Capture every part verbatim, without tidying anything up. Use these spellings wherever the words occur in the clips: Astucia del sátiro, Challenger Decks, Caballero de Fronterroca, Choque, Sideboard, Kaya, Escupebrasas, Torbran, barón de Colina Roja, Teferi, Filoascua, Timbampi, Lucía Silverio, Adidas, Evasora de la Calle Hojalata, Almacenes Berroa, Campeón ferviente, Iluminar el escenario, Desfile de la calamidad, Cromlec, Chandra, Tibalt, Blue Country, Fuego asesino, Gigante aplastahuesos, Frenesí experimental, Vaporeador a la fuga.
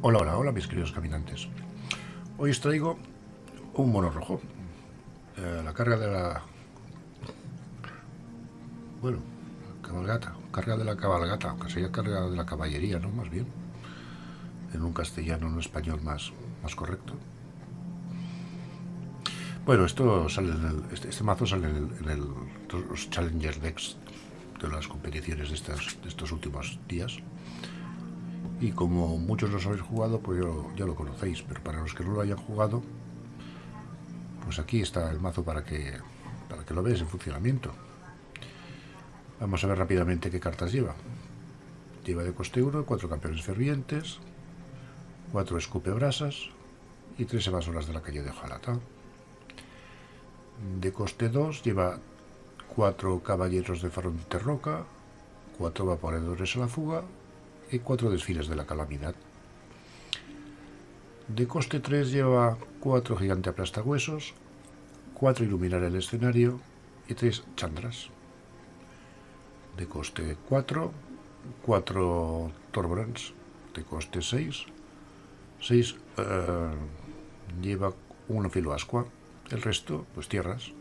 Hola, hola, hola, mis queridos caminantes. Hoy os traigo un mono rojo. Eh, la carga de la... Bueno, cabalgata. Carga de la cabalgata, aunque sería carga de la caballería, ¿no? Más bien. En un castellano, en un español más, más correcto. Bueno, esto sale en el, este, este mazo sale en, el, en el, los Challenger Decks de las competiciones de, estas, de estos últimos días. Y como muchos los habéis jugado, pues ya lo, ya lo conocéis. Pero para los que no lo hayan jugado, pues aquí está el mazo para que, para que lo veáis en funcionamiento. Vamos a ver rápidamente qué cartas lleva. Lleva de coste uno, cuatro campeones fervientes, cuatro escupebrasas y tres evasoras de la calle de Hojalata. De coste dos lleva cuatro caballeros de Fronterroca, cuatro vaporeadores a la fuga y cuatro desfiles de la calamidad. De coste tres lleva cuatro gigante aplastahuesos, cuatro iluminar el escenario y tres chandras. De coste cuatro, cuatro torbrans. De coste seis, seis eh, lleva uno filoascua, el resto pues tierras.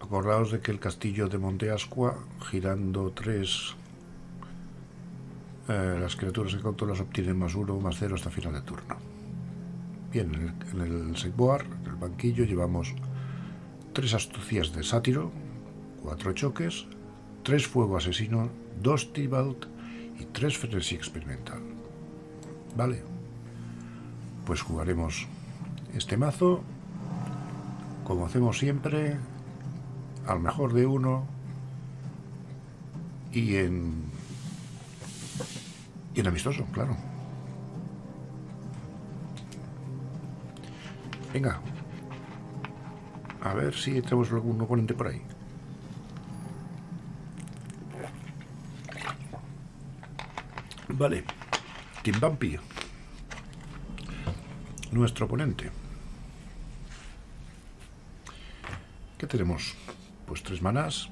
Acordaos de que el castillo de Monteascua, girando tres, eh, las criaturas que controlas obtienen más uno, más cero hasta final de turno. Bien, en el, en el Sideboard, en el banquillo, llevamos tres astucias de sátiro, cuatro choques, tres fuego asesino, dos Tibalt y tres frenesí experimental. Vale, pues jugaremos este mazo, como hacemos siempre, al mejor de uno y en, y en amistoso, claro. Venga, a ver si tenemos algún oponente por ahí. Vale, Timbampi, nuestro oponente. ¿Qué tenemos? Pues tres manás,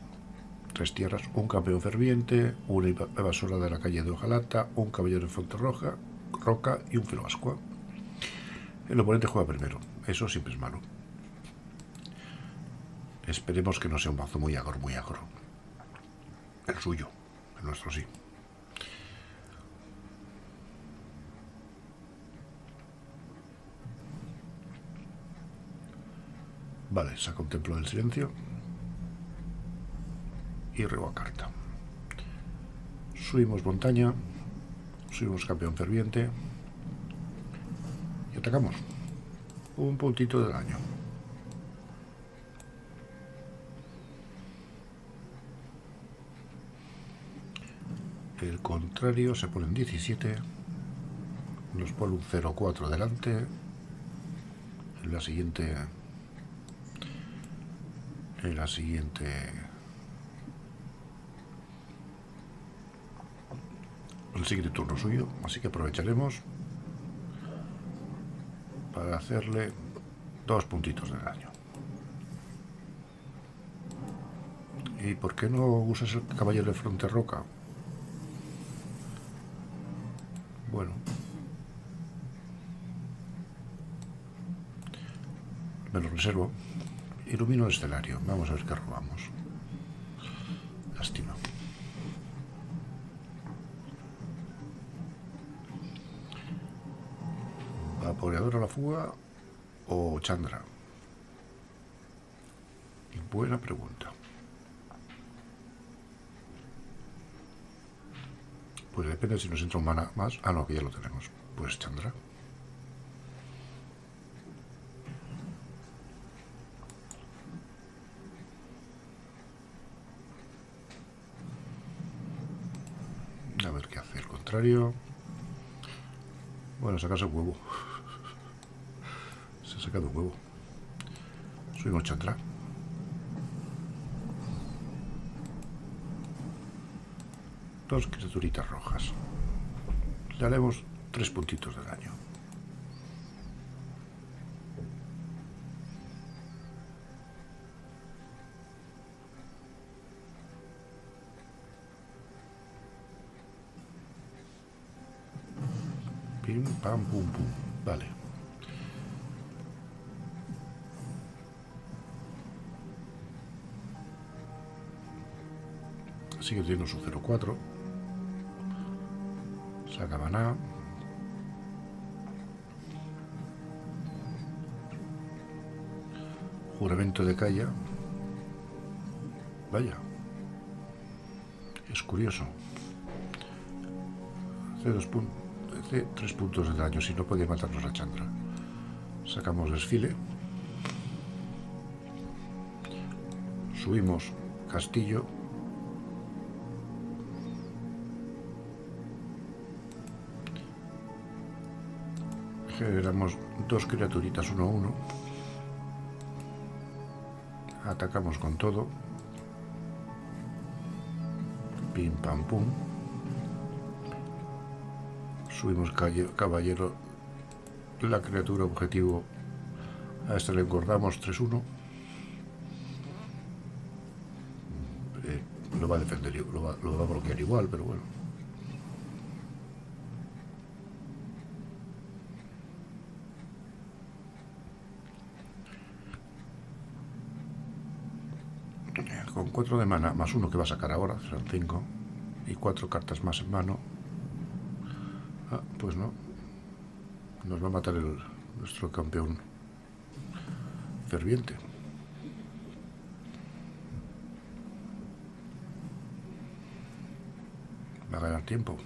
tres tierras, un campeón ferviente, una evasora de la calle de Hojalata, un caballero de Fronterroca roca y un filoascua. El oponente juega primero, eso siempre es malo. Esperemos que no sea un mazo muy agro, muy agro. El suyo, el nuestro sí. Vale, saca un templo del silencio y reba carta. Subimos montaña, subimos campeón ferviente y atacamos. Un puntito de daño. El contrario se pone en diecisiete, nos pone un cero cuatro delante. En la siguiente, en la siguiente el siguiente turno suyo, así que aprovecharemos para hacerle dos puntitos de daño. ¿Y por qué no usas el caballero de Fronterroca? Bueno, me lo reservo. Ilumino el escenario, vamos a ver qué robamos. Lástima. Vaporeador a la fuga o Chandra. Buena pregunta. Pues depende si nos entra un mana más. Ah, no, que ya lo tenemos. Pues Chandra. A ver qué hace el contrario. Bueno, sacas el huevo. Se ha sacado un huevo. Subimos Chandra. Dos criaturitas rojas. Le haremos tres puntitos de daño. Pim, pam, pum, pum. Vale. Sigue teniendo su cero cuatro. Saca maná. Juramento de Kaya. Vaya. Es curioso. Hace dos puntos. Hace tres puntos de daño. Si no podía matarnos la Chandra. Sacamos desfile. Subimos castillo. Generamos dos criaturitas uno a uno. Atacamos con todo. Pim, pam, pum. Subimos calle, caballero. La criatura objetivo. A esta le engordamos tres uno. Eh, lo va a defender, lo va, lo va a bloquear igual, pero bueno. Con cuatro de mana, más uno que va a sacar ahora, serán cinco, y cuatro cartas más en mano. Ah, pues no. Nos va a matar el, nuestro campeón ferviente. Va a ganar tiempo.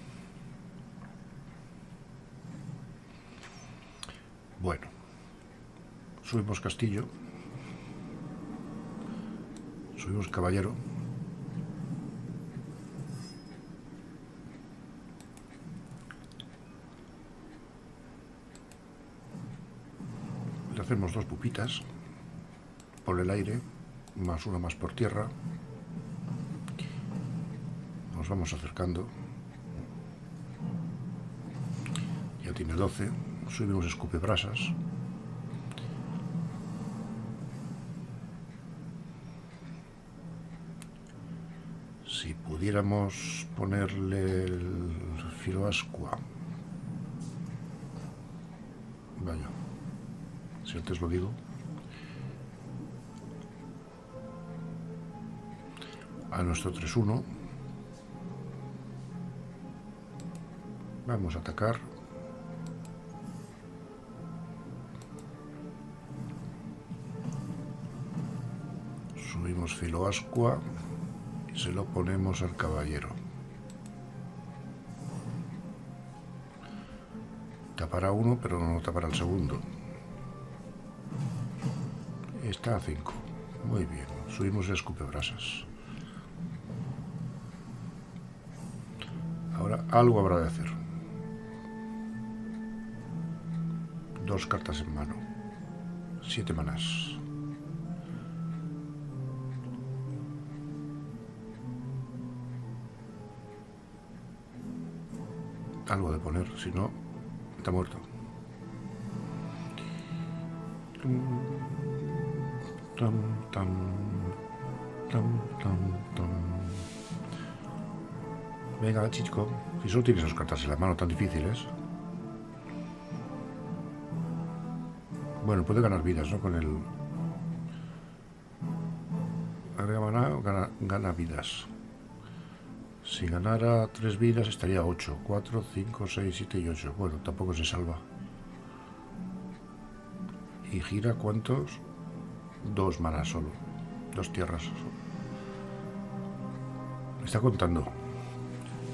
Bueno. Subimos castillo. Subimos caballero. Le hacemos dos pupitas por el aire, más una más por tierra. Nos vamos acercando. Ya tiene doce. Subimos escupebrasas. Si pudiéramos ponerle el Filoascua. Vaya, si antes lo digo. A nuestro tres uno. Vamos a atacar. Subimos Filoascua. Se lo ponemos al caballero. Tapará uno, pero no tapará el segundo. Está a cinco. Muy bien. Subimos el escupebrasas. Ahora algo habrá de hacer. Dos cartas en mano. Siete manás. Algo de poner, si no, está muerto. Tam, tam, tam, tam, tam. Venga, chico, si solo tienes esas cartas en la mano tan difíciles. Bueno, puede ganar vidas, ¿no? Con el... Gana, gana vidas. Si ganara tres vidas estaría ocho, cuatro, cinco, seis, siete y ocho. Bueno, tampoco se salva. ¿Y gira cuántos? Dos manas solo. Dos tierras solo. Me está contando.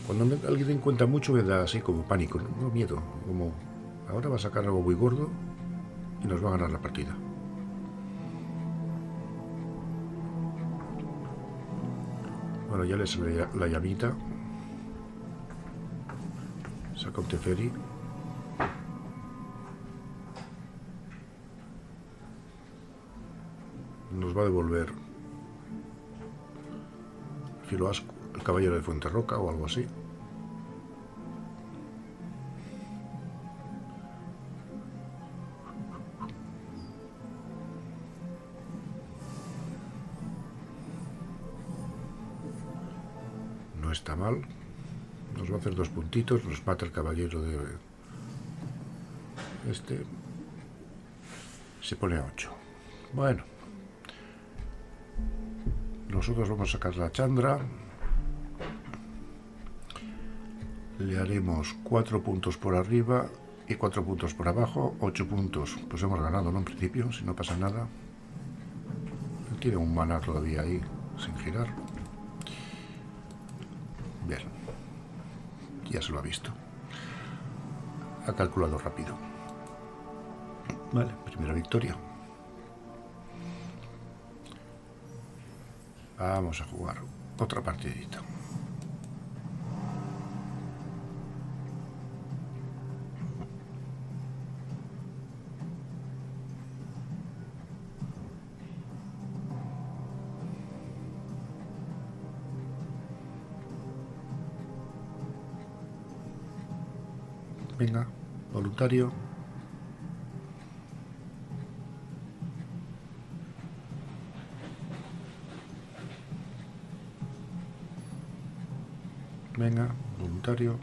Cuando me, alguien cuenta mucho me da así como pánico, ¿no? Miedo. Como ahora va a sacar algo muy gordo y nos va a ganar la partida. Bueno, ya le sale la llamita. Saca un Teferi. Nos va a devolver Filoasco, el Caballero de Fronterroca o algo así. Está mal, nos va a hacer dos puntitos, nos mata el caballero de Este se pone a ocho. Bueno, nosotros vamos a sacar la Chandra. Le haremos cuatro puntos por arriba y cuatro puntos por abajo, ocho puntos. Pues hemos ganado, ¿no? En principio, si no pasa nada. Tiene un maná todavía ahí, sin girar. Bien. Ya se lo ha visto. Ha calculado rápido. Vale, primera victoria. Vamos a jugar otra partidita. Venga, voluntario. Venga, voluntario.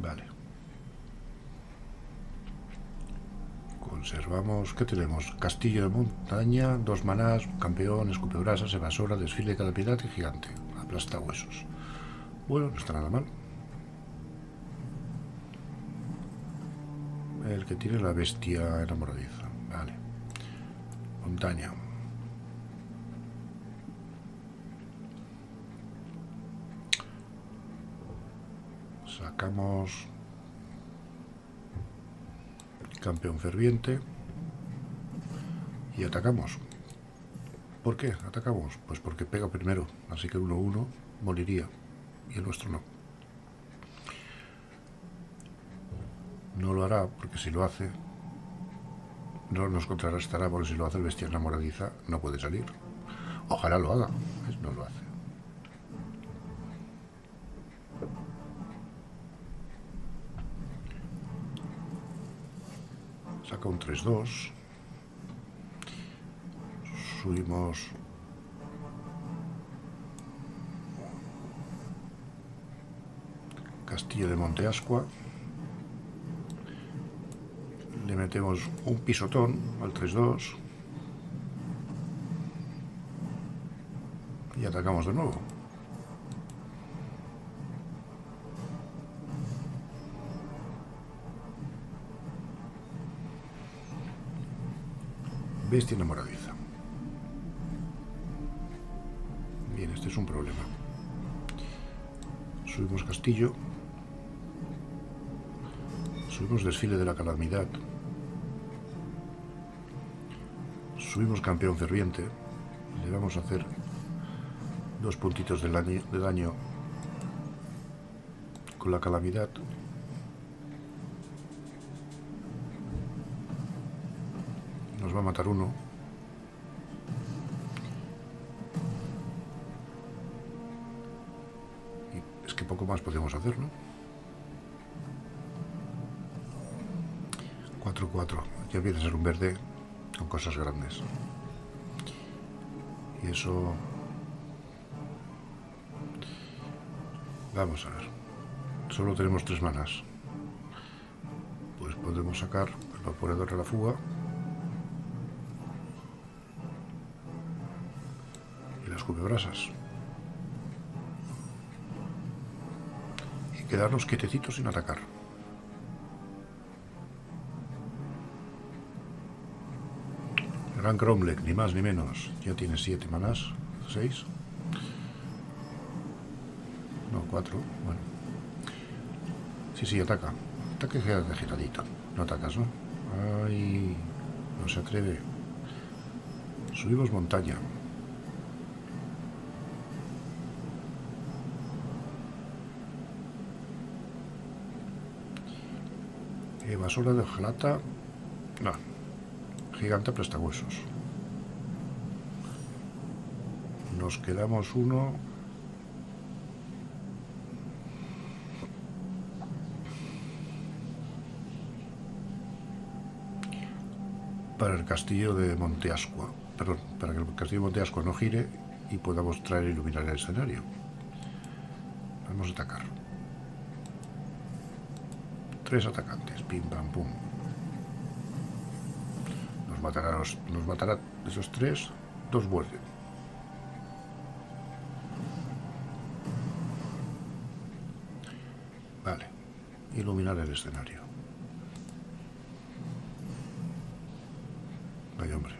Vale. Conservamos, ¿qué tenemos? Castillo de montaña, dos manás, campeón, escupebrasas, evasora, desfile de calamidad y gigante aplastahuesos. Bueno, no está nada mal. El que tiene la bestia enamoradiza. Vale. Montaña. Sacamos... Campeón ferviente y atacamos. ¿Por qué atacamos? Pues porque pega primero, así que uno uno moriría y el nuestro no. No lo hará, porque si lo hace no nos contrarrestará, porque si lo hace el bestia enamoradiza no puede salir. Ojalá lo haga, no lo hace. Saca un tres dos. Subimos Castillo de Monteascua. Le metemos un pisotón al tres dos. Y atacamos de nuevo. Bestia enamoradiza. Bien, este es un problema. Subimos castillo. Subimos desfile de la calamidad. Subimos campeón ferviente. Le vamos a hacer dos puntitos de daño, de daño con la calamidad. Va a matar uno. Y es que poco más podemos hacer, ¿no? cuatro cuatro. Ya empieza a ser un verde con cosas grandes. Y eso... Vamos a ver. Solo tenemos tres manas. Pues podemos sacar el vaporeador a la fuga. Escupebrasas y quedarnos quietecitos sin atacar. El gran Cromlec, ni más ni menos, ya tiene siete manás, seis, no, cuatro, bueno, sí, sí, ataca, ataque giradito, no atacas, ¿no? Ay, no se atreve. Subimos montaña. Evasora de la Calle Hojalata. No. Gigante aplastahuesos. Nos quedamos uno. Para el castillo de Monteascua. Perdón, para que el castillo de Monteascua no gire y podamos traer e iluminar el escenario. Vamos a atacar. Tres atacantes. Pim, pam, pum. Nos matará, los, nos matará esos tres. Dos muerden. Vale. Iluminar el escenario. Vaya hombre.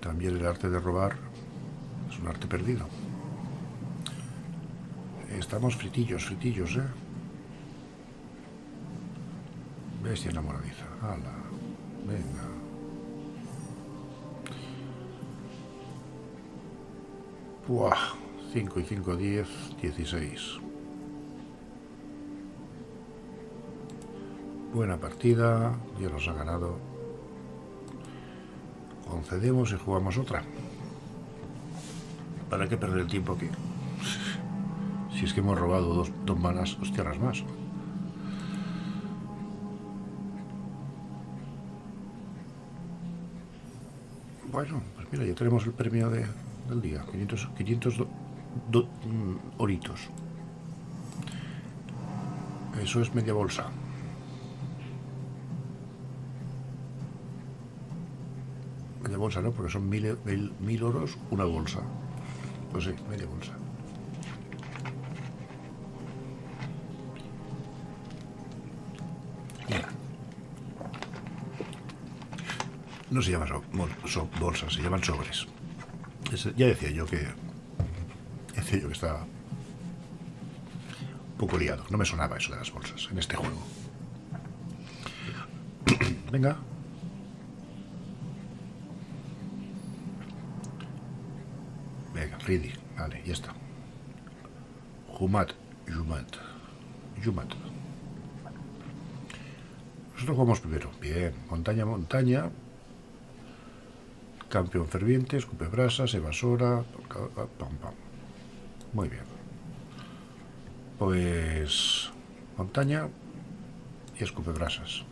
También el arte de robar es un arte perdido. Estamos fritillos, fritillos, ¿eh? Bestia enamoradiza. Ala, venga. Buah, cinco y cinco, diez, dieciséis. Buena partida, ya nos ha ganado. Concedemos y jugamos otra. ¿Para qué perder el tiempo aquí? Si es que hemos robado dos, dos manas, dos tierras más. Bueno, pues mira, ya tenemos el premio de, del día. quinientos, quinientos do, do, oritos. Eso es media bolsa. Media bolsa, ¿no? Porque son mil, mil, mil oros, una bolsa. Pues sí, media bolsa. No se llama so, so, bolsas, se llaman sobres. Es, ya decía yo que ya decía yo que estaba un poco liado. No me sonaba eso de las bolsas en este juego. Venga. Venga, Ridi. Vale, ya está. Jumat, Jumat, Jumat. Nosotros jugamos primero. Bien, montaña, montaña. Campeón ferviente, escupebrasas, evasora, pam, pam. Muy bien. Pues montaña y escupebrasas.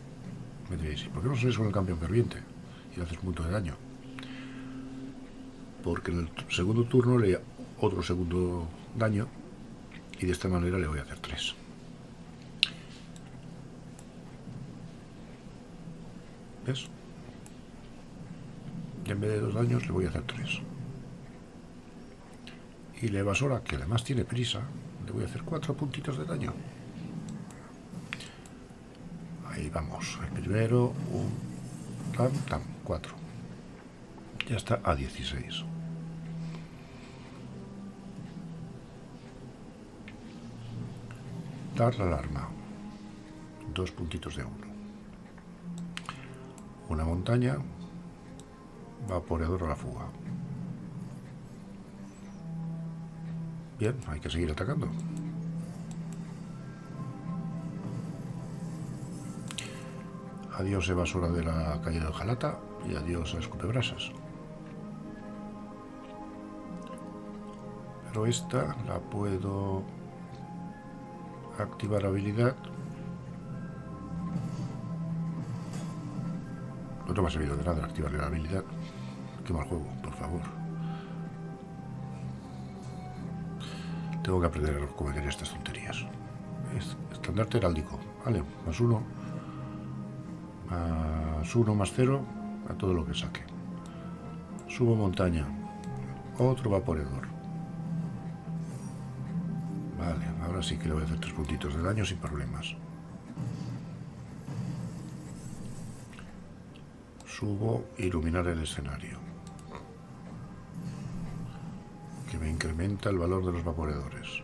Me diréis, ¿y por qué no sois con el campeón ferviente? Y le haces mucho de daño. Porque en el segundo turno le otro segundo daño y de esta manera le voy a hacer tres. ¿Ves? Y en vez de dos daños le voy a hacer tres. Y la evasora, que además tiene prisa, le voy a hacer cuatro puntitos de daño. Ahí vamos. El primero, un tam, tam, cuatro. Ya está a dieciséis. Dar la alarma. Dos puntitos de uno. Una montaña. Vaporeador a la fuga. Bien, hay que seguir atacando. Adiós evasora de la calle de Hojalata y adiós a escupebrasas. Pero esta la puedo activar habilidad. No me ha servido de nada activarle la habilidad. Qué mal juego, por favor. Tengo que aprender a cometer estas tonterías. Estandarte heráldico. Vale, más uno. Más uno, más cero. A todo lo que saque. Subo montaña. Otro vaporeador. Vale, ahora sí que le voy a hacer tres puntitos de daño sin problemas. Subo iluminar el escenario, que me incrementa el valor de los vaporeadores.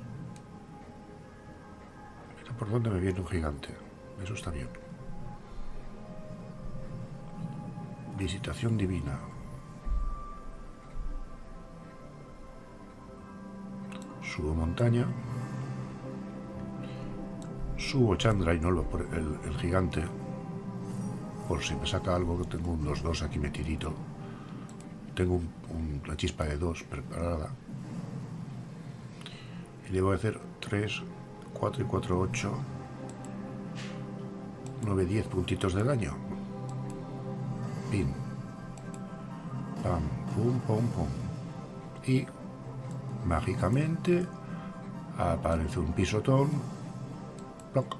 Mira por dónde me viene un gigante. Eso está bien. Visitación divina. Subo montaña. Subo Chandra y no lo, el, el gigante. Por si me saca algo, que tengo un dos dos aquí metidito. Tengo un, un, una chispa de dos preparada. Y le voy a hacer tres, cuatro y cuatro, ocho, nueve, diez puntitos de daño. Pin. Pam, pum, pum, pum. y mágicamente aparece un pisotón. Ploc.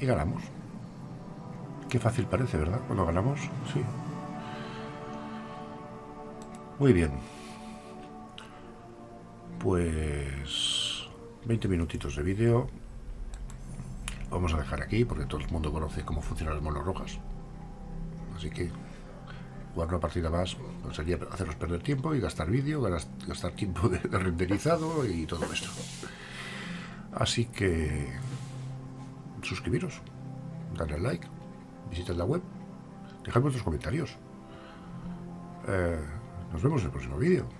Y ganamos. Qué fácil parece, ¿verdad? Cuando ganamos, sí. Muy bien. Pues veinte minutitos de vídeo. Vamos a dejar aquí porque todo el mundo conoce cómo funcionan las monos rojas. Así que jugar una partida más pues sería haceros perder tiempo y gastar vídeo, gastar tiempo de, de renderizado y todo esto. Así que suscribiros, darle al like, visitad la web, dejad vuestros comentarios. Eh, nos vemos en el próximo vídeo.